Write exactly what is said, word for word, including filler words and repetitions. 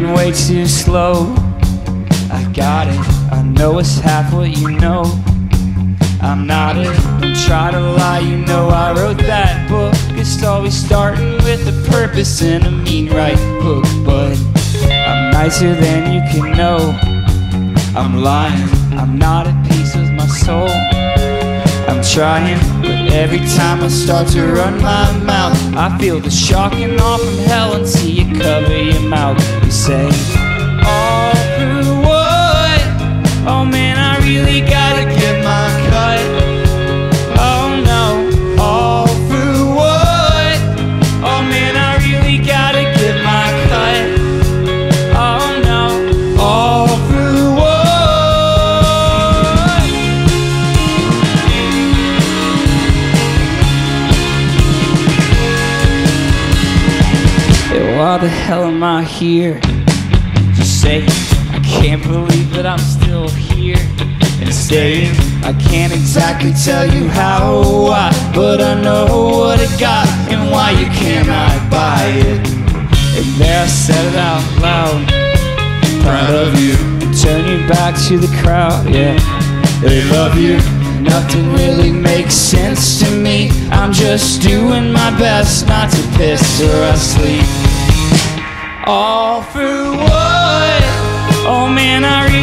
moving way too slow. I got it, I know it's half what you know. I'm not it, don't try to lie, you know I wrote that book. It's always starting with a purpose and a mean right hook. But I'm nicer than you can know. I'm lying, I'm not at peace with my soul. I'm trying, but every time I start to run my mouth, I feel the shock and awe from hell until you cover your mouth. You say, all through what? Oh man, I really gotta get my cut. Oh no, all through what? Oh man, I really gotta get my cut. Oh no, all through what? Why the hell am I here? You say, I can't believe that I'm still here. And staying, I can't exactly tell you how or why, but I know what it got and why you cannot buy it. And there I said it out loud, proud of you. Turn your back to the crowd, yeah. They love you. Nothing really makes sense to me. I'm just doing my best not to piss or I sleep. All through what? Oh man, I really